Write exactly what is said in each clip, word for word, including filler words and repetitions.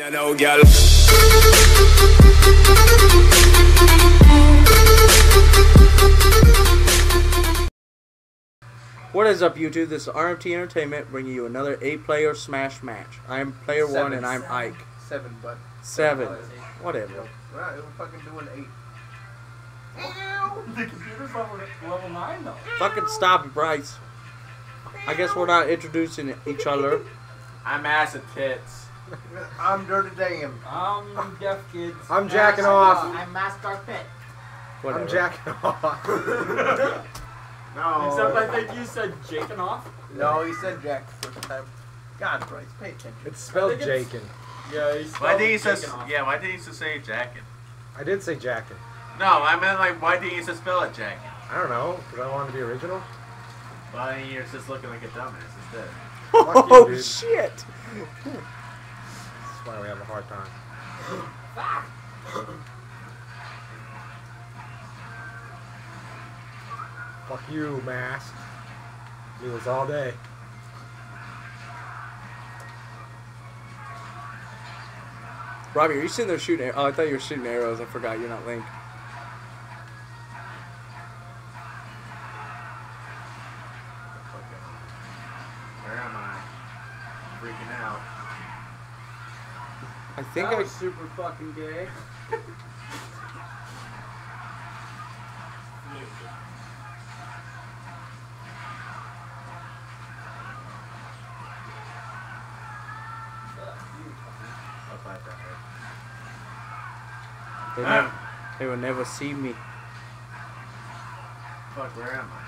you know, girl. What is up, YouTube? This is R M T Entertainment bringing you another eight player Smash match. I'm player seven, one and I'm seven. Ike. Seven, bud. Seven. seven. Whatever. Yeah. We're not even fucking doing eight. Ew! The computer's level, level nine though. Fucking stop, Bryce. I guess we're not introducing each other. I'm ass and tits. I'm dirty damn. I'm deaf kids. I'm jacking off. I'm master fit. Whatever. I'm jacking off. No. Except I think you said jaking off. No, he said jack the first time. God, Bryce, pay attention. It's spelled jaking. Yeah, he spelled why did he just, yeah, why didn't you say jacking? I did say jacking. No, I meant like, why didn't you just spell it jacking? I don't know, because I wanted to be original. Well, you're just looking like a dumbass instead. Oh, you, shit! That's why we have a hard time. Fuck you, mask. Do this all day. Robbie, are you sitting there shooting? Oh, I thought you were shooting arrows. I forgot you're not Link. I think that was I super fucking gay. they, never, they will never see me. Fuck, where am I?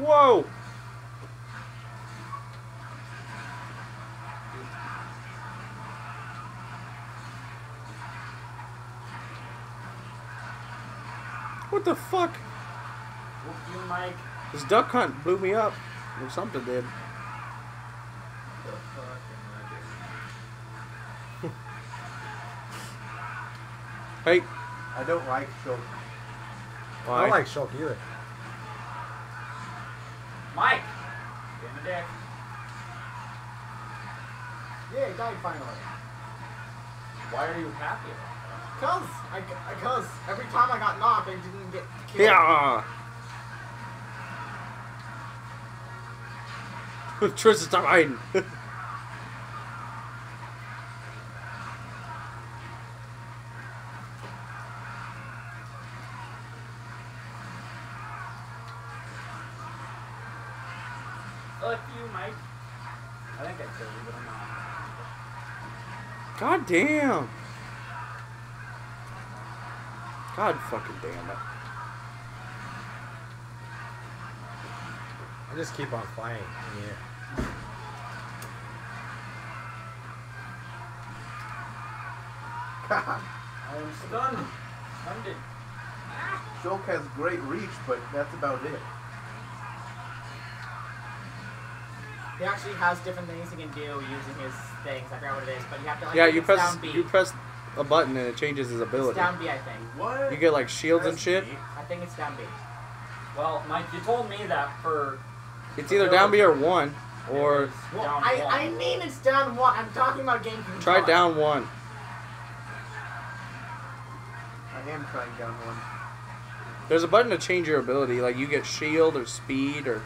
Whoa! What the fuck? You, Mike? This duck hunt blew me up. Or something did. What the fuck am I doing? Hey. I don't like Shulk. Why? I don't like Shulk either. Mike! Get in the deck. Yeah, he died finally. Why are you happy about that? Cause, I, I, cause every time I got knocked, I didn't get killed. Yeah! Tristan's died! Fuck you, Mike. I think I killed you, but I'm not. God damn. God fucking damn it. I just keep on flying in the air. God. I am stunned. Stunned. Shulk has great reach, but that's about it. He actually has different things he can do using his things. I forgot what it is, but you have to like. Yeah, you press down B. You press a button and it changes his ability. It's down B, I think. What? You get like shields and shit. B? I think it's down B. Well, Mike, you told me that for. It's either down B or one, or. Well, down I one. I mean it's down one. I'm talking about game control. Try down one. I am trying down one. There's a button to change your ability. Like you get shield or speed or.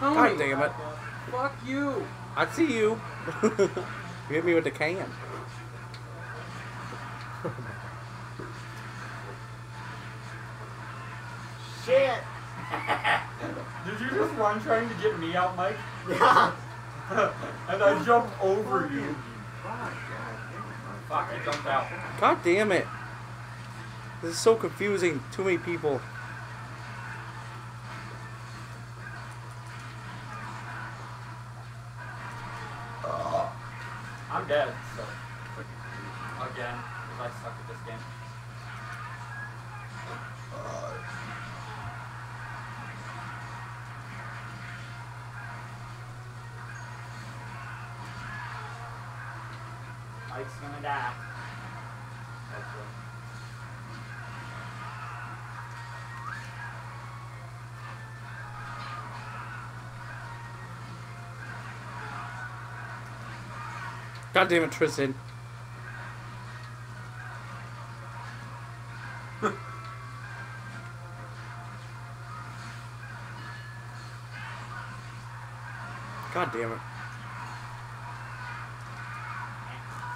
God damn it. Fuck you. I see you. You hit me with the can. Shit. Did you just run trying to get me out, Mike? Yeah. And I jumped over you. Fuck, you jumped out. God damn it. This is so confusing. Too many people. dead, so again, because I suck at this game. Ike's gonna die. That's right. God damn it, Tristan. God damn it.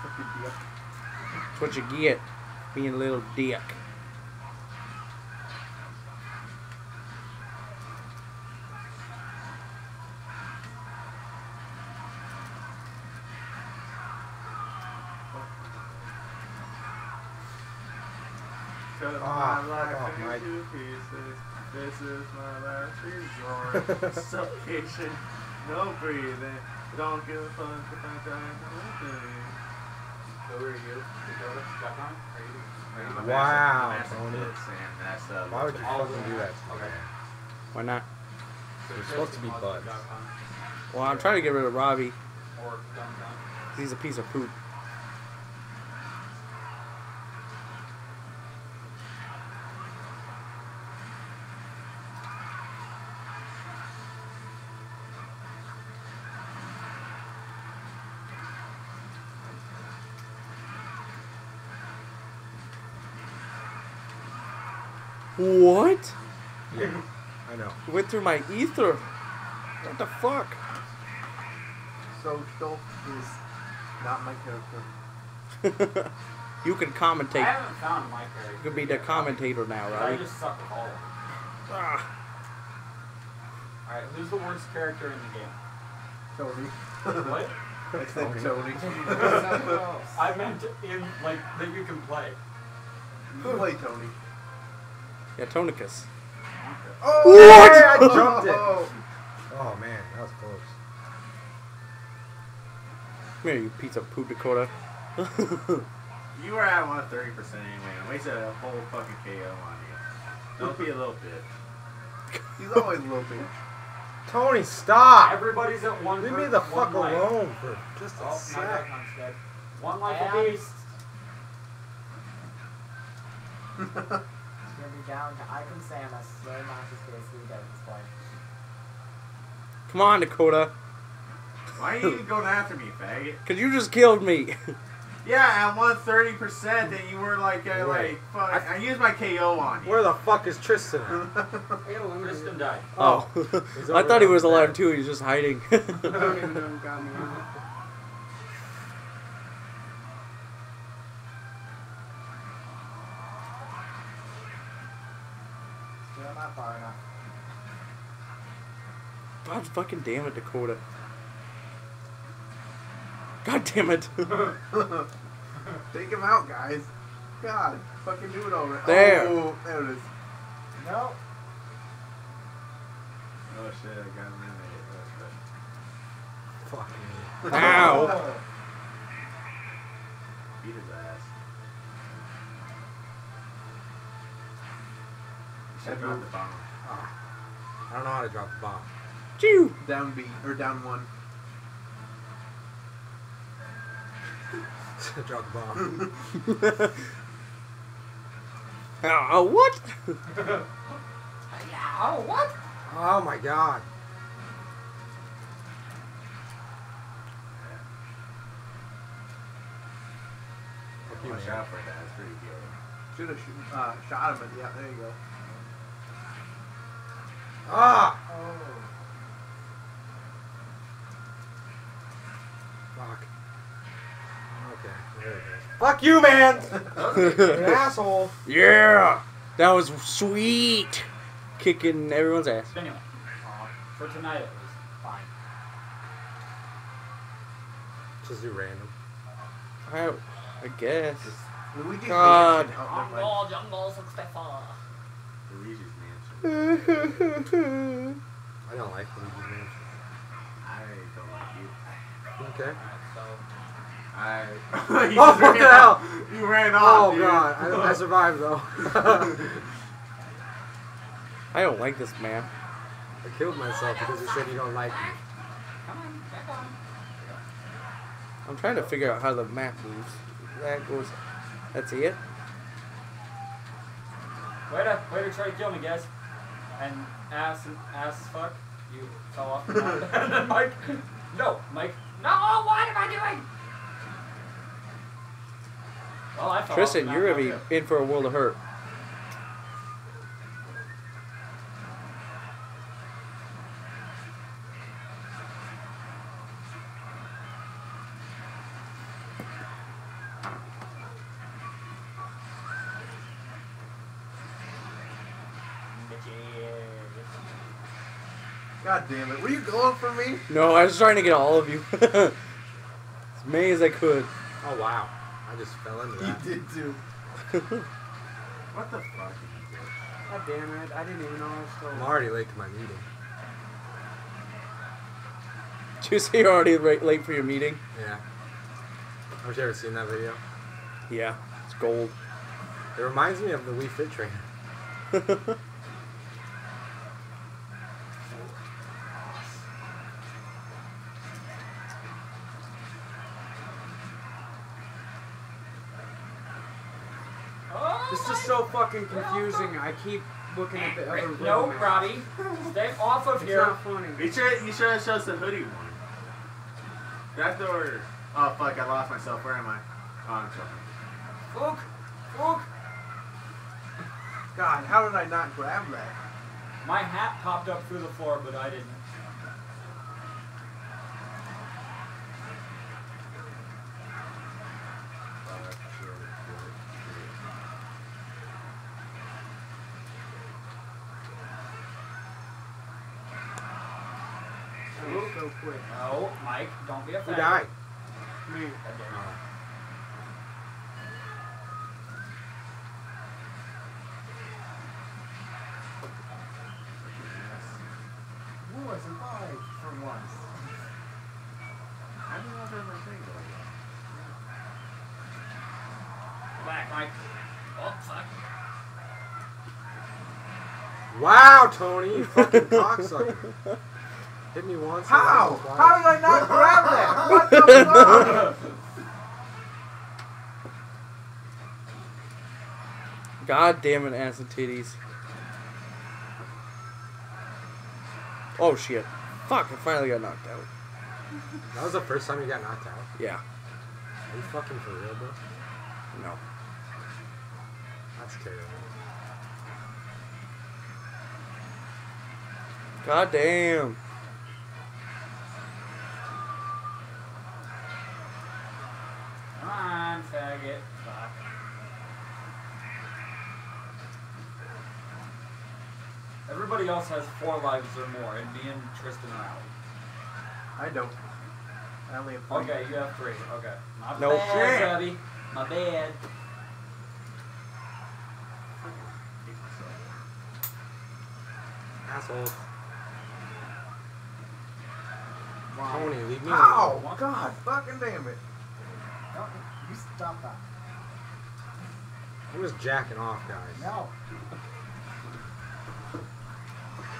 That's what you get, being a little dick. Cut ah, my life oh, into my. pieces. This is my last resort. Suffocation, no breathing. Don't give a fuck if I die in the living. So where are you? Stuck on? Are you? Wow. Why would you fucking do that? Okay. Why not? So you're supposed to be buds. Well, I'm trying to get rid of Robbie. Or he's a piece of poop. What? Yeah, I know. Went through my ether. What the fuck? Social is not my character. You can commentate. I haven't found my character. You could be the commentator now, right? I just suck at all of them. Ah. Alright, who's the worst character in the game? Tony. What? I said Tony. I meant in, like, that you can play. You can play Tony. Yeah, Tonicus. Oh, what? Yeah, I jumped it. Oh, man, that was close. Come here, you piece of poop, Dakota. You were at one thirty percent anyway. I wasted a whole fucking K O on you. Don't be a little bitch. He's always a little bitch. Tony, stop. Everybody's at one. Leave me the fuck alone for just a sec. One life a beast. Down to Ike and Samus. Very much is basically dead at this point. Come on, Dakota. Why are you going after me, faggot? Because you just killed me. Yeah, at one thirty percent that you were like, uh, like fuck, I, I used my K O on you. Where the fuck is Tristan? Tristan died. Oh. I thought he was alive too, he was just hiding. I don't even know who got me on. God fucking damn it, Dakota. God damn it. Take him out, guys. God, fucking do it over. There. Oh, there it is. No. Oh shit, I got him in there. Fucking. Ow. Beat his ass. I dropped the bomb. Oh. I don't know how to drop the bomb. Chew. Down B, or down one. Drop the bomb. Oh, oh, what? Oh, what? Oh, my God. Yeah. Okay, shot for that. That's pretty good. Should have shoot, uh, shot him, but yeah, there you go. Ah! Oh. Fuck. Okay, there it is. Fuck you, man! You're an asshole. Yeah! That was sweet! Kicking everyone's ass. Anyway, uh, for tonight it was fine. Just do random. I, I guess. Luigi's God. Jungle, jungle, successful. Luigi's Mansion. I don't like Luigi's Mansion. I don't like you. Okay. Alright, so I... oh, what the hell? You ran off, Oh, dude. God. I, I survived, though. I don't like this man. I killed myself because you said you don't like me. Come on, back on. I'm trying to figure out how the map moves. That goes... That's it. Way to, way to try to kill me, guys. And ass and ass fuck. You fell off the map. And then Mike... No, Mike. No, what am I doing? Well, I fell Tristan, off you're going to be in for a world of hurt. God damn it. Were you going for me? No, I was trying to get all of you. As many as I could. Oh, wow. I just fell into that. You did, too. What the fuck did you do? God damn it. I didn't even know I was still... I'm already late to my meeting. Did you say you're already late for your meeting? Yeah. Have you ever seen that video? Yeah. It's gold. It reminds me of the Wii Fit Trainer. This is so fucking confusing. I keep looking at the other room. No, Robbie. Stay off of here. It's not funny. You should, you should have shown us the hoodie one. That door. Oh, fuck. I lost myself. Where am I? Oh, I'm sorry. Luke. Luke. God, how did I not grab that? My hat popped up through the floor, but I didn't. So quick. No, Mike, don't be offended. Who died? Me. Oh. Who was alive for once? I don't know if I ever think about that. Go back, Mike. Oh, fuck. Wow, Tony, you fucking cocksucker. Hit me once. How? How did I not grab that? What the fuck? God damn it, ass and titties. Oh shit. Fuck, I finally got knocked out. That was the first time you got knocked out? Yeah. Are you fucking for real, bro? No. That's terrible. God damn. Faggot. Fuck. Everybody else has four lives or more, and me and Tristan are out. I don't. I only have three. Okay, you have three. Okay. My no bad, buddy. My bad. Asshole. Wow. Tony, leave me alone. Ow! God fucking damn it. You stop that. I'm just jacking off, guys. No.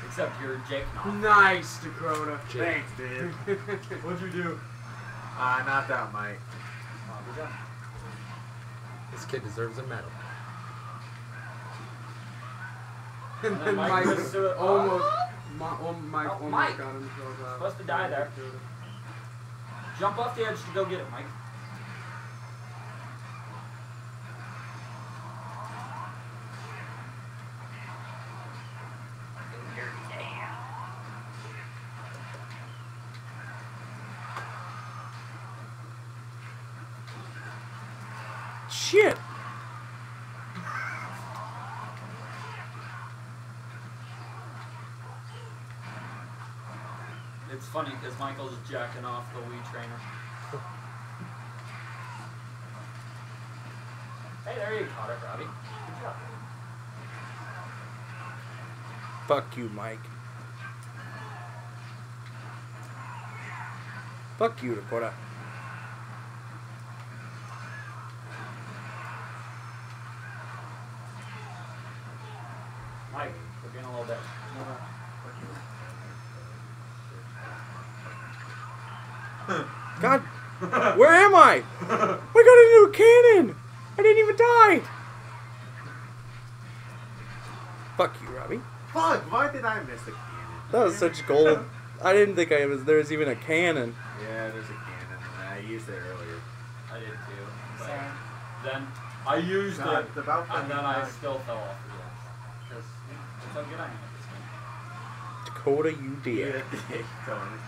Except you're jacking off. Nice, Dakota. Jake. Thanks, dude. What'd you do? Ah, uh, not that, Mike. Uh, this kid deserves a medal. And then Mike almost, oh, Mike almost oh, Mike. got himself out. Supposed to die there. Jump off the edge to go get it, Mike. Shit! It's funny because Michael's jacking off the Wii Trainer. Hey, there you caught it, Robbie. Good job. Fuck you, Mike. Fuck you, Dakota. mic again a little bit. God, where am I? I got a new cannon. I didn't even die. Fuck you, Robbie. Fuck, why did I miss the cannon? That was such gold. I didn't think I was, there was even a cannon. Yeah, there's a cannon. I used it earlier. I did too. But Sorry. Then I used no, it, about and then I still fell off the glass. Because that's how good I am at this game. Dakota, you did. Yeah, Tony.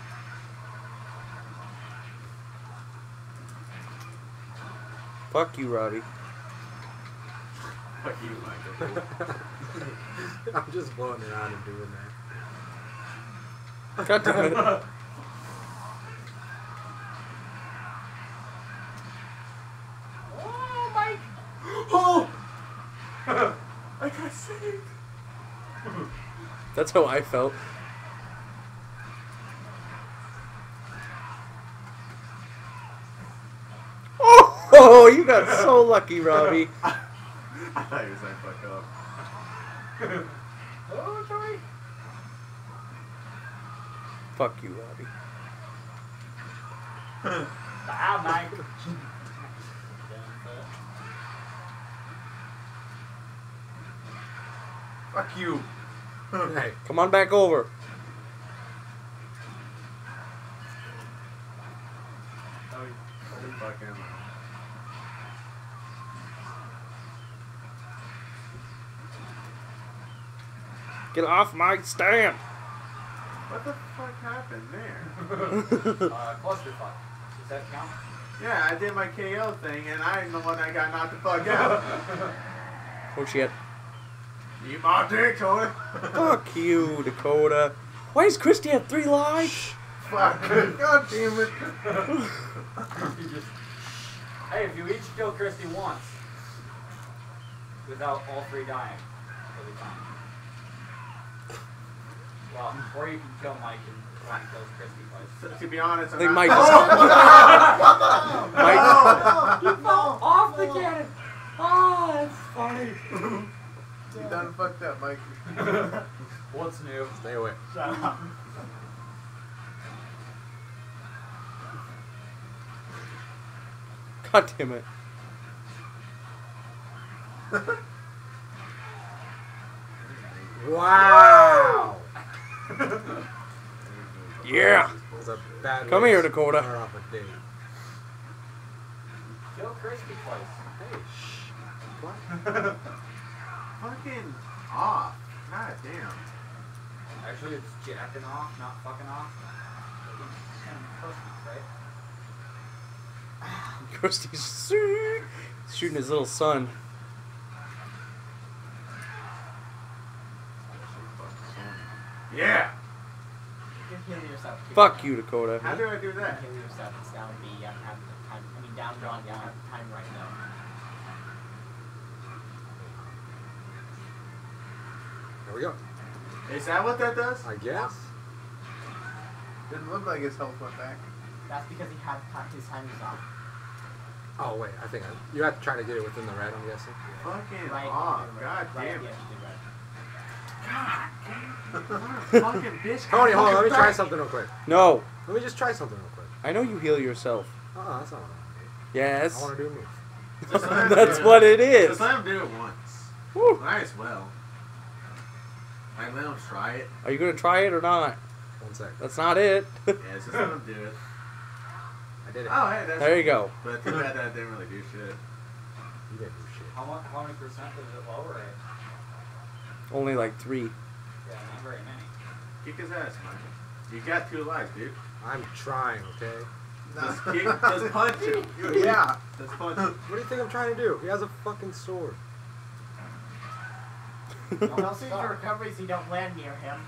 Fuck you, Robbie. Fuck you, Michael. I'm just blowing it out and doing that. God damn it. Oh, Mike! Oh! I got saved! That's how I felt. Oh! Oh, you got so lucky, Robbie. I thought you was like, fuck up. Oh, sorry. Fuck you, Robbie. Bye, Mike. Fuck you. Hey, come on back over. Holy fucking. Get off my stand. What the fuck happened there? uh, clusterfuck. Does that count? Yeah, I did my K O thing, and I'm the one that got knocked the fuck out. Oh shit. You my dick, Dakota. Fuck you, Dakota. Why does Christy have three lives? Fuck. God damn it. You just... Hey, if you each kill Christy once, without all three dying, it'll be fine. Well, or you can kill Mike and Mike kills Christy twice. So, to be honest, I'm I think Mike. Mike. You fell off the cannon. Oh, that's funny. You done fucked up, Mike. What's new? Stay away. Shut up. God damn it. Wow. Yeah! Come here, Dakota. Kill Christy twice. Hey, shh. What? Fucking off. God damn. Actually, it's jacking off, not fucking off. Right? Christy's shooting his little son. Yeah! You can heal yourself. Fuck you, Dakota. How do I do that? You can heal yourself. It's down B. I don't have the time. I mean, down draw, down. I have the time right now. There we go. Is that what that does? I guess. Didn't look like his health went back. That's because he had his time was off. Oh, wait. I think I, you have to try to get it within the red, I'm guessing. Fucking right, off. God damn it. God damn. Fucking bitch. Tony, hold on. Let me try something real quick. No. Let me just try something real quick. I know you heal yourself. Uh uh, that's not what I want to do. Yes. I want to do a move. That's what it is. Just let him do it once. Woo. Might as well. I let him try it. Are you going to try it or not? One sec. That's not it. Yeah, just let him do it. I did it. Oh, hey, that's. There you go. But too bad that didn't really do shit. You didn't do shit. How, how many percent was it lower at? Only like three. Yeah, not very many. Kick his ass, Mike. You got two lives, dude. I'm trying, okay? Just kick, just punch him. Yeah. Just punch him. What do you think I'm trying to do? He has a fucking sword. Most of your recoveries, you don't land near him.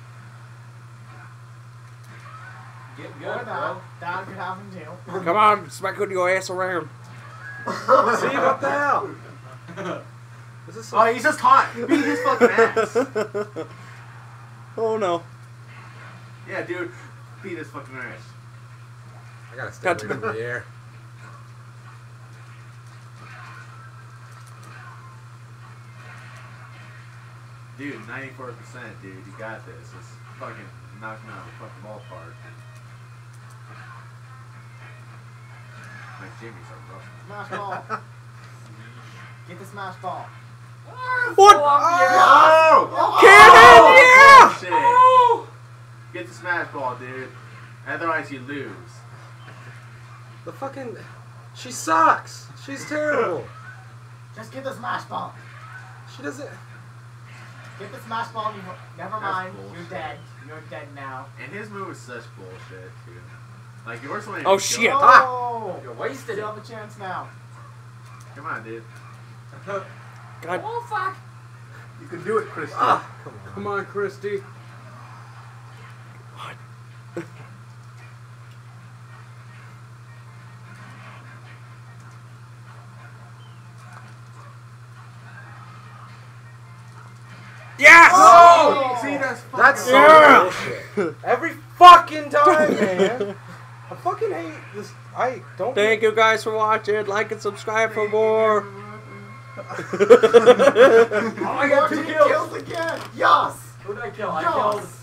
Get good, bro. That could happen too. Come on, smack good your ass around. See, what the hell? Oh, he's just caught. Beat his fucking ass. Oh, no. Yeah, dude. Beat his fucking ass. I gotta stay away from the air. Dude, ninety-four percent, dude, you got this. Just fucking knock me out of the fucking ballpark. My jimmies are rough. Smash ball. Get the smash ball. What? Oh! Oh! Oh! Cannon, yeah! Oh! Get the smash ball, dude. Otherwise you lose. The fucking... She sucks! She's terrible! Just get the smash ball. She doesn't... Get the smash ball, you... Never mind. You're dead. You're dead now. And his move is such bullshit, dude. Like, yours one... Oh, shit! Ah! You're wasted. You have a chance now. Come on, dude. God. Oh, fuck! You can do it, Christy. Ah, come on. Come on, Christy. What? Yes! Oh! See, that's fucking That's so yeah. bullshit. Every fucking time, man. I fucking hate this. I don't... Thank you guys for watching. Like and subscribe for more. Oh, I got two kills. kills again. Yes. Who did I kill? Yes. I killed...